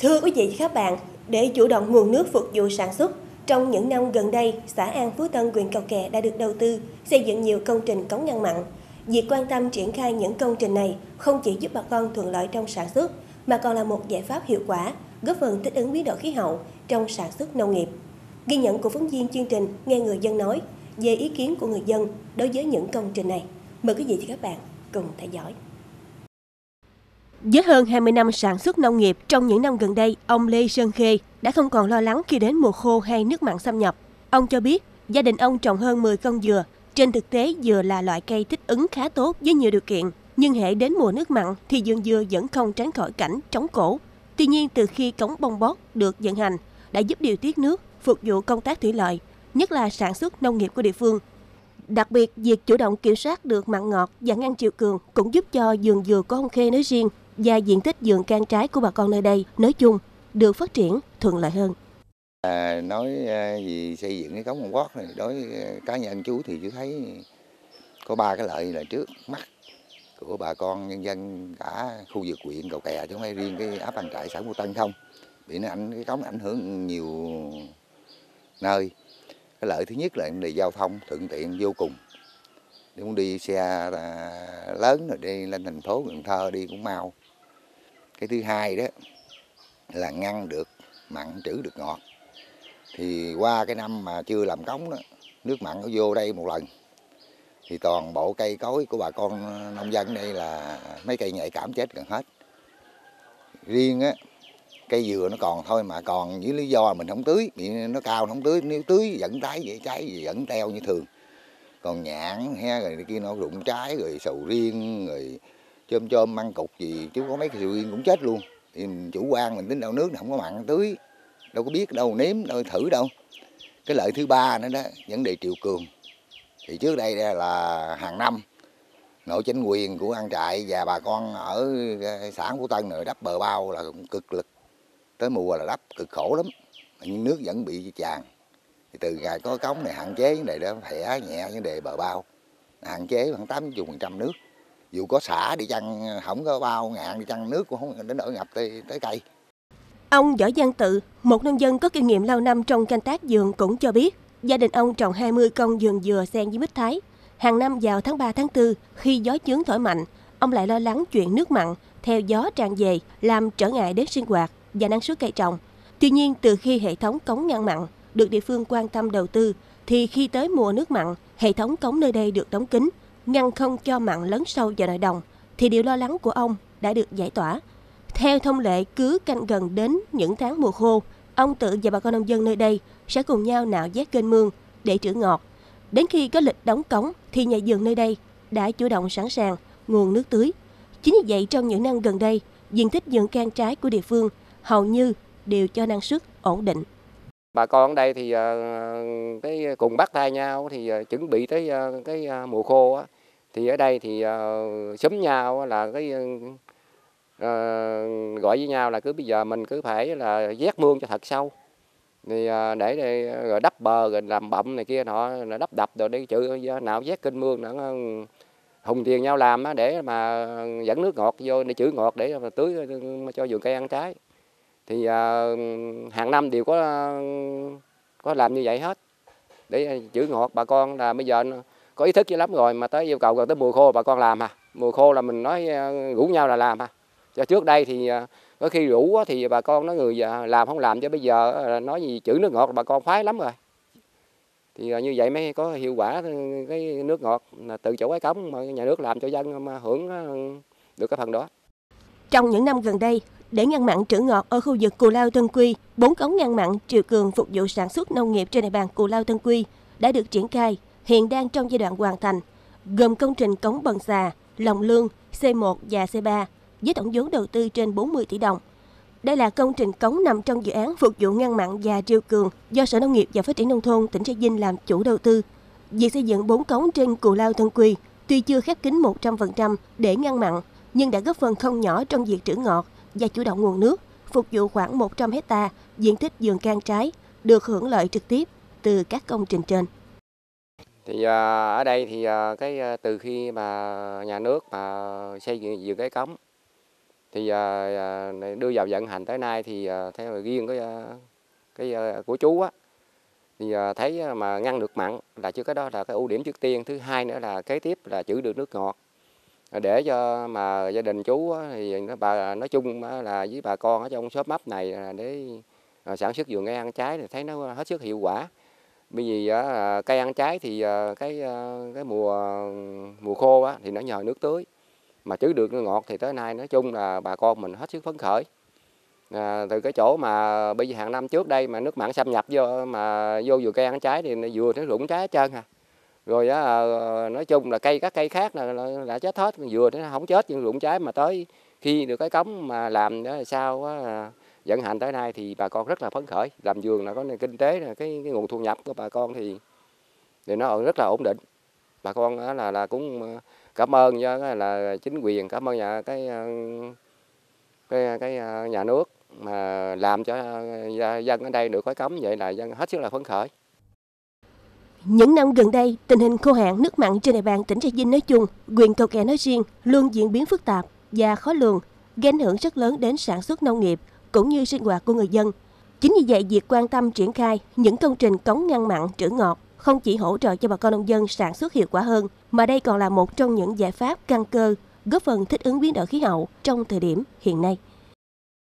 Thưa quý vị và các bạn, để chủ động nguồn nước phục vụ sản xuất, trong những năm gần đây, xã An Phú Tân, huyện Cầu Kè đã được đầu tư xây dựng nhiều công trình cống ngăn mặn. Việc quan tâm triển khai những công trình này không chỉ giúp bà con thuận lợi trong sản xuất, mà còn là một giải pháp hiệu quả, góp phần thích ứng biến đổi khí hậu trong sản xuất nông nghiệp. Ghi nhận của phóng viên chương trình Nghe Người Dân Nói về ý kiến của người dân đối với những công trình này. Mời quý vị và các bạn cùng theo dõi. Với hơn 20 năm sản xuất nông nghiệp, trong những năm gần đây, ông Lê Sơn Khê đã không còn lo lắng khi đến mùa khô hay nước mặn xâm nhập. Ông cho biết gia đình ông trồng hơn 10 con dừa. Trên thực tế, dừa là loại cây thích ứng khá tốt với nhiều điều kiện. Nhưng hễ đến mùa nước mặn thì vườn dừa vẫn không tránh khỏi cảnh trống cổ. Tuy nhiên, từ khi cống bong bót được vận hành, đã giúp điều tiết nước, phục vụ công tác thủy lợi, nhất là sản xuất nông nghiệp của địa phương. Đặc biệt, việc chủ động kiểm soát được mặn ngọt và ngăn triều cường cũng giúp cho vườn dừa của ông Khê nói riêng và diện tích vườn can trái của bà con nơi đây nói chung được phát triển thuận lợi hơn. Nói về xây dựng cái cống bong bót này, đối với cá nhân chú thì chú thấy có ba cái lợi là trước mắt của bà con nhân dân cả khu vực huyện Cầu Kè chứ không phải riêng cái ấp An Trại xã Phú Tân không, bị nó cái cống ảnh hưởng nhiều nơi. Cái lợi thứ nhất là vấn đề giao thông thuận tiện vô cùng. Để muốn đi xe lớn rồi đi lên thành phố Cần Thơ đi cũng mau. Cái thứ hai đó là ngăn được mặn, trữ được ngọt. Thì qua cái năm mà chưa làm cống đó, nước mặn nó vô đây một lần thì toàn bộ cây cối của bà con nông dân đây là mấy cây nhạy cảm chết gần hết. Riêng á, cây dừa nó còn thôi mà còn với lý do mình không tưới, bị nó cao nó không tưới, nếu tưới vẫn trái dễ cháy, vẫn teo như thường. Còn nhãn he rồi kia nó rụng trái rồi sầu riêng rồi chôm măng cục gì chứ có mấy cái sầu riêng cũng chết luôn. Thì chủ quan mình tính đâu nước không có mặn tưới, đâu có biết đâu nếm đâu thử đâu. Cái lợi thứ ba nữa đó, vấn đề triều cường. Thì trước đây là hàng năm nội chính quyền của An Trại và bà con ở xã Phú Tân rồi đắp bờ bao là cực lực. Tới mùa là đắp cực khổ lắm, nhưng nước vẫn bị tràn. Thì từ ngày có cống này hạn chế vấn đề đó, thẻ nhẹ vấn đề bờ bao, hạn chế khoảng 80% nước. Dù có xả đi chăng, không có bao ngạn đi chăng, nước cũng không đến nỗi ngập tới cây. Ông Võ Văn Tự, một nông dân có kinh nghiệm lâu năm trong canh tác vườn cũng cho biết, gia đình ông trồng 20 con vườn dừa xen với mít Thái. Hàng năm vào tháng 3, tháng 4, khi gió chướng thổi mạnh, ông lại lo lắng chuyện nước mặn theo gió tràn về làm trở ngại đến sinh hoạt và năng suất cây trồng. Tuy nhiên, từ khi hệ thống cống ngăn mặn được địa phương quan tâm đầu tư, thì khi tới mùa nước mặn, hệ thống cống nơi đây được đóng kín, ngăn không cho mặn lấn sâu vào nội đồng, thì điều lo lắng của ông đã được giải tỏa. Theo thông lệ, cứ canh gần đến những tháng mùa khô, ông Tự và bà con nông dân nơi đây sẽ cùng nhau nạo vét kênh mương để trữ ngọt. Đến khi có lịch đóng cống, thì nhà vườn nơi đây đã chủ động sẵn sàng nguồn nước tưới. Chính vì vậy, trong những năm gần đây, diện tích vườn can trái của địa phương hầu như đều cho năng suất ổn định. Bà con ở đây thì cái cùng bắt tay nhau thì chuẩn bị tới cái mùa khô á, thì ở đây thì xúm nhau là cái gọi với nhau là cứ bây giờ mình cứ phải là vét mương cho thật sâu, thì để rồi đắp bờ rồi làm bậm này kia nọ, là đắp đập rồi đi chữ nào vét kênh mương nữa, hùng tiền nhau làm á, để mà dẫn nước ngọt vô để trữ ngọt để mà tưới cho vườn cây ăn trái. Thì hàng năm đều có làm như vậy hết để trữ ngọt. Bà con là bây giờ có ý thức dữ lắm rồi, mà tới yêu cầu gần tới mùa khô bà con làm à. Mùa khô là mình nói rủ nhau là làm à. Cho trước đây thì có khi rủ thì bà con nói người làm không làm, cho bây giờ nói gì trữ nước ngọt bà con khoái lắm rồi. Thì như vậy mới có hiệu quả cái nước ngọt là từ chỗ cái cống mà nhà nước làm cho dân mà hưởng được cái phần đó. Trong những năm gần đây, để ngăn mặn trữ ngọt ở khu vực Cù Lao Tân Quy, 4 cống ngăn mặn triều cường phục vụ sản xuất nông nghiệp trên địa bàn Cù Lao Tân Quy đã được triển khai, hiện đang trong giai đoạn hoàn thành, gồm công trình cống Bần Xà, Lòng Lương, C1 và C3 với tổng vốn đầu tư trên 40 tỷ đồng. Đây là công trình cống nằm trong dự án phục vụ ngăn mặn và triều cường do Sở Nông nghiệp và Phát triển Nông thôn tỉnh Trà Vinh làm chủ đầu tư. Việc xây dựng 4 cống trên Cù Lao Tân Quy tuy chưa khép kín 100% để ngăn mặn, nhưng đã góp phần không nhỏ trong việc trữ ngọt và chủ động nguồn nước, phục vụ khoảng 100 hectare diện tích vườn can trái được hưởng lợi trực tiếp từ các công trình trên. Thì ở đây thì cái từ khi mà nhà nước mà xây dựng cái cống Thì đưa vào vận hành tới nay thì theo riêng cái của chú á, thì thấy mà ngăn được mặn là chứ, cái đó là cái ưu điểm trước tiên. Thứ hai nữa là kế tiếp là trữ được nước ngọt để cho mà gia đình chú á, thì bà nói chung là với bà con ở trong xóm mấp này để sản xuất vườn cây ăn trái thì thấy nó hết sức hiệu quả. Bởi vì cây ăn trái thì cái mùa khô á, thì nó nhờ nước tưới mà trữ được nước ngọt, thì tới nay nói chung là bà con mình hết sức phấn khởi. Từ cái chỗ mà bây giờ hàng năm trước đây mà nước mặn xâm nhập vô vườn cây ăn trái thì vừa nó rụng trái hết trơn à. Rồi nói chung là các cây khác là chết hết, vừa nó không chết nhưng rụng trái, mà tới khi được cái cống mà làm đó sao vận hành tới nay thì bà con rất là phấn khởi. Làm vườn là có kinh tế, là cái nguồn thu nhập của bà con thì nó rất là ổn định. Bà con là cũng cảm ơn là chính quyền, cảm ơn cái nhà nước mà làm cho dân ở đây được cái cống, vậy là dân hết sức là phấn khởi. Những năm gần đây, tình hình khô hạn nước mặn trên địa bàn tỉnh Trà Vinh nói chung, huyện Cầu Kè nói riêng luôn diễn biến phức tạp và khó lường, gây ảnh hưởng rất lớn đến sản xuất nông nghiệp cũng như sinh hoạt của người dân. Chính vì vậy, việc quan tâm triển khai những công trình cống ngăn mặn, trữ ngọt không chỉ hỗ trợ cho bà con nông dân sản xuất hiệu quả hơn, mà đây còn là một trong những giải pháp căn cơ góp phần thích ứng biến đổi khí hậu trong thời điểm hiện nay.